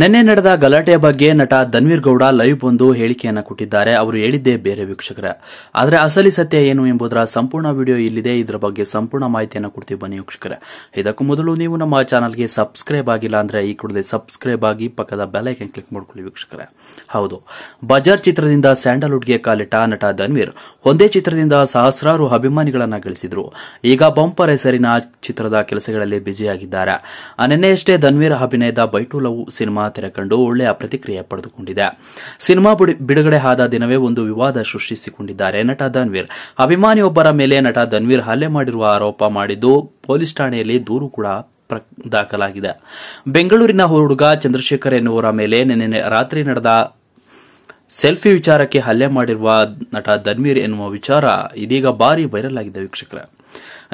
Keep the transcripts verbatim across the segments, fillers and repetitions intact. ನೆನ್ನೆ ನಡೆದ ಗಲಾಟೆಯ ಬಗ್ಗೆ ನಟ ಧನ್ವೀರ್ ಗೌಡ ಲೈವ್ ಬಂದು ಹೇಳಿಕೆಯನ್ನು ಕೊಟ್ಟಿದ್ದಾರೆ. ಅವರು ಹೇಳಿದ್ದೇ ಬೇರೆ ವೀಕ್ಷಕರೇ, ಆದರೆ ಅಸಲಿ ಸತ್ಯ ಏನು ಎಂಬುದರ ಸಂಪೂರ್ಣ ವಿಡಿಯೋ ಇಲ್ಲಿದೆ. ಇದರ ಬಗ್ಗೆ ಸಂಪೂರ್ಣ ಮಾಹಿತಿಯನ್ನು ಕೊಡ್ತೀವಿ ಬನ್ನಿ ವೀಕ್ಷಕರೇ. ಇದಕ್ಕೂ ಮೊದಲು ನೀವು ನಮ್ಮ ಚಾನಲ್ಗೆ ಸಬ್ಸ್ಕ್ರೈಬ್ ಆಗಿಲ್ಲ ಅಂದ್ರೆ ಈ ಕೂಡಲೇ ಸಬ್ಸ್ಕ್ರೈಬ್ ಆಗಿ ಪಕ್ಕದ ಬೆಲ್ ಐಕನ್ ಕ್ಲಿಕ್ ಮಾಡ್ಕೊಳ್ಳಿ ವೀಕ್ಷಕರೇ. ಹೌದು, ಬಜಾರ್ ಚಿತ್ರದಿಂದ ಸ್ಯಾಂಡಲ್ವುಡ್ಗೆ ಕಾಲಿಟ್ಟ ನಟ ಧನ್ವೀರ್ ಒಂದೇ ಚಿತ್ರದಿಂದ ಸಹಸ್ರಾರು ಅಭಿಮಾನಿಗಳನ್ನ ಗಳಿಸಿದ್ರು. ಈಗ ಬಂಪರ್ ಹೆಸರಿನ ಚಿತ್ರದ ಕೆಲಸಗಳಲ್ಲಿ ಬ್ಯುಸಿಯಾಗಿದ್ದಾರೆ. ನೆನ್ನೆಯಷ್ಟೇ ಧನ್ವೀರ್ ಅಭಿನಯದ ಬೈಟುಲವು ಸಿನಿಮಾ ತೆರೆ ಕಂಡು ಒಳ್ಳೆಯ ಪ್ರತಿಕ್ರಿಯೆ ಪಡೆದುಕೊಂಡಿದೆ. ಸಿನಿಮಾ ಬಿಡುಗಡೆ ಆದ ದಿನವೇ ಒಂದು ವಿವಾದ ಸೃಷ್ಟಿಸಿಕೊಂಡಿದ್ದಾರೆ ನಟ ಧನ್ವೀರ್. ಅಭಿಮಾನಿಯೊಬ್ಬರ ಮೇಲೆ ನಟ ಧನ್ವೀರ್ ಹಲ್ಲೆ ಮಾಡಿರುವ ಆರೋಪ ಮಾಡಿದ್ದು ಪೊಲೀಸ್ ಠಾಣೆಯಲ್ಲಿ ದೂರು ಕೂಡ ದಾಖಲಾಗಿದೆ. ಬೆಂಗಳೂರಿನ ಹುಡುಗ ಚಂದ್ರಶೇಖರ್ ಎನ್ನುವರ ಮೇಲೆ ನಿನ್ನೆ ರಾತ್ರಿ ನಡೆದ ಸೆಲ್ಫಿ ವಿಚಾರಕ್ಕೆ ಹಲ್ಲೆ ಮಾಡಿರುವ ನಟ ಧನ್ವೀರ್ ಎನ್ನುವ ವಿಚಾರ ಇದೀಗ ಭಾರಿ ವೈರಲ್ ಆಗಿದೆ ವೀಕ್ಷಕರೇ.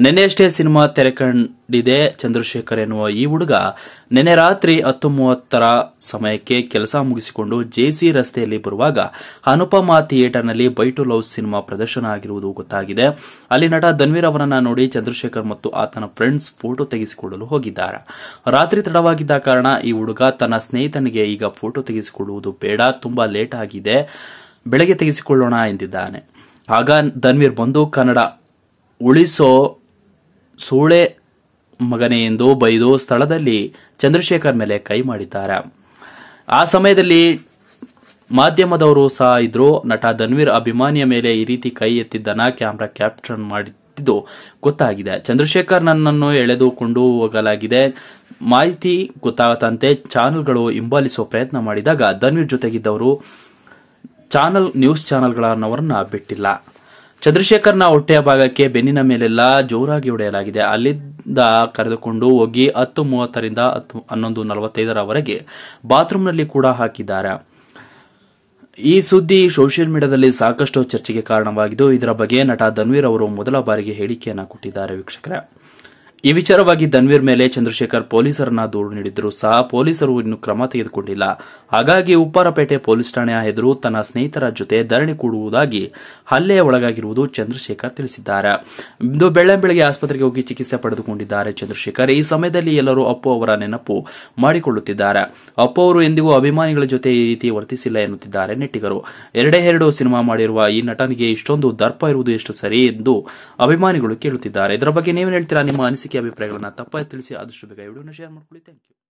ನೆನ್ನೆಯಷ್ಟೇ ಸಿನಿಮಾ ತೆರೆಕಂಡಿದೆ ಚಂದ್ರಶೇಖರ್ ಎನ್ನುವ ಈ ಹುಡುಗ ನಿನ್ನೆ ರಾತ್ರಿ ಹತ್ತು ಮೂವತ್ತರ ಸಮಯಕ್ಕೆ ಕೆಲಸ ಮುಗಿಸಿಕೊಂಡು ಜೆಸಿ ರಸ್ತೆಯಲ್ಲಿ ಬರುವಾಗ ಅನುಪಮಾ ಥಿಯೇಟರ್ನಲ್ಲಿ ಬೈಟು ಲವ್ ಸಿನಿಮಾ ಪ್ರದರ್ಶನ ಆಗಿರುವುದು ಗೊತ್ತಾಗಿದೆ. ಅಲ್ಲಿ ನಟ ಧನ್ವೀರ್ ಅವರನ್ನ ನೋಡಿ ಚಂದ್ರಶೇಖರ್ ಮತ್ತು ಆತನ ಫ್ರೆಂಡ್ಸ್ ಫೋಟೋ ತೆಗೆಸಿಕೊಳ್ಳಲು ಹೋಗಿದ್ದಾರೆ. ರಾತ್ರಿ ತಡವಾಗಿದ್ದ ಕಾರಣ ಈ ಹುಡುಗ ತನ್ನ ಸ್ನೇಹಿತನಿಗೆ ಈಗ ಫೋಟೋ ತೆಗೆಸಿಕೊಳ್ಳುವುದು ಬೇಡ, ತುಂಬಾ ಲೇಟ್ ಆಗಿದೆ, ಬೆಳಗ್ಗೆ ತೆಗೆಸಿಕೊಳ್ಳೋಣ ಎಂದಿದ್ದಾನೆ. ಆಗ ಧನ್ವೀರ್ ಬಂದು ಕನ್ನಡ ಉಳಿಸೋ ಸೂಳೆ ಮಗನೇ ಎಂದು ಬೈದು ಸ್ಥಳದಲ್ಲಿ ಚಂದ್ರಶೇಖರ್ ಮೇಲೆ ಕೈ ಮಾಡಿದ್ದಾರೆ. ಆ ಸಮಯದಲ್ಲಿ ಮಾಧ್ಯಮದವರು ಸಹ ಇದ್ರು. ನಟ ಧನ್ವೀರ್ ಅಭಿಮಾನಿಯ ಮೇಲೆ ಈ ರೀತಿ ಕೈ ಎತ್ತಿದ್ದನ್ನ ಕ್ಯಾಮ್ರಾ ಕ್ಯಾಪ್ಚರ್ ಮಾಡಿದ್ದು ಗೊತ್ತಾಗಿದೆ. ಚಂದ್ರಶೇಖರ್ ನನ್ನನ್ನು ಎಳೆದುಕೊಂಡು ಹೋಗಲಾಗಿದೆ. ಮಾಹಿತಿ ಗೊತ್ತಾಗದಂತೆ ಚಾನೆಲ್ಗಳು ಹಿಂಬಾಲಿಸೋ ಪ್ರಯತ್ನ ಮಾಡಿದಾಗ ಧನ್ವೀರ್ ಜೊತೆಗಿದ್ದವರು ಚಾನಲ್ ನ್ಯೂಸ್ ಚಾನೆಲ್ಗಳನ್ನವರನ್ನ ಬಿಟ್ಟಿಲ್ಲ. ಚಂದ್ರಶೇಖರ್ನ ಹೊಟ್ಟೆಯ ಭಾಗಕ್ಕೆ ಬೆನ್ನಿನ ಮೇಲೆಲ್ಲ ಜೋರಾಗಿ ಹೊಡೆಯಲಾಗಿದೆ. ಅಲ್ಲಿಂದ ಕರೆದುಕೊಂಡು ಹೋಗಿ ಹತ್ತು ಮೂವತ್ತರಿಂದ ಹತ್ತು ಹನ್ನೊಂದು ನಲವತ್ತೈದರವರೆಗೆ ಬಾತ್ರೂಮ್ನಲ್ಲಿ ಕೂಡ ಹಾಕಿದ್ದಾರೆ. ಈ ಸುದ್ದಿ ಸೋಷಿಯಲ್ ಮೀಡಿಯಾದಲ್ಲಿ ಸಾಕಷ್ಟು ಚರ್ಚೆಗೆ ಕಾರಣವಾಗಿದ್ದು ಇದರ ಬಗ್ಗೆ ನಟ ಧನ್ವೀರ್ ಅವರು ಮೊದಲ ಬಾರಿಗೆ ಹೇಳಿಕೆಯನ್ನು ಕೊಟ್ಟಿದ್ದಾರೆ ವೀಕ್ಷಕರೇ. ಈ ವಿಚಾರವಾಗಿ ಧನ್ವೀರ್ ಮೇಲೆ ಚಂದ್ರಶೇಖರ್ ಪೊಲೀಸರನ್ನ ದೂರು ನೀಡಿದ್ರು ಸಹ ಪೊಲೀಸರು ಇನ್ನೂ ಕ್ರಮ ತೆಗೆದುಕೊಂಡಿಲ್ಲ. ಹಾಗಾಗಿ ಉಪ್ಪಾರಪೇಟೆ ಪೊಲೀಸ್ ಠಾಣೆಯ ಎದುರು ತನ್ನ ಸ್ನೇಹಿತರ ಜೊತೆ ಧರಣಿ ಕೂಡುವುದಾಗಿ ಹಲ್ಲೆಯ ಒಳಗಾಗಿರುವುದು ಚಂದ್ರಶೇಖರ್ ತಿಳಿಸಿದ್ದಾರೆ. ಇಂದು ಬೆಳ್ಳಂಬೆಳಗ್ಗೆ ಆಸ್ಪತ್ರೆಗೆ ಹೋಗಿ ಚಿಕಿತ್ಸೆ ಪಡೆದುಕೊಂಡಿದ್ದಾರೆ ಚಂದ್ರಶೇಖರ್. ಈ ಸಮಯದಲ್ಲಿ ಎಲ್ಲರೂ ಅಪ್ಪು ಅವರ ನೆನಪು ಮಾಡಿಕೊಳ್ಳುತ್ತಿದ್ದಾರೆ. ಅಪ್ಪು ಅವರು ಎಂದಿಗೂ ಅಭಿಮಾನಿಗಳ ಜೊತೆ ಈ ರೀತಿ ವರ್ತಿಸಿಲ್ಲ ಎನ್ನುತ್ತಿದ್ದಾರೆ ನೆಟ್ಟಿಗರು. ಎರಡೇ ಎರಡು ಸಿನಿಮಾ ಮಾಡಿರುವ ಈ ನಟನಿಗೆ ಇಷ್ಟೊಂದು ದರ್ಪ ಇರುವುದು ಎಷ್ಟು ಸರಿ ಎಂದು ಅಭಿಮಾನಿಗಳು ಕೇಳುತ್ತಿದ್ದಾರೆ. ಇದರ ಬಗ್ಗೆ ನೀವೇನು ಹೇಳ್ತೀರಾ? ನಿಮ್ಮ ಅನಿಸಿಕೆ ಅಭಿಪ್ರಾಯಗಳನ್ನ ತಪ್ಪಾಗಿ ತಿಳಿಸಿ ಆದಷ್ಟು ಬೇಗ ವಿಡಿಯೋನ ಶೇರ್ ಮಾಡ್ಕೊಳ್ಳಿ. Thank you.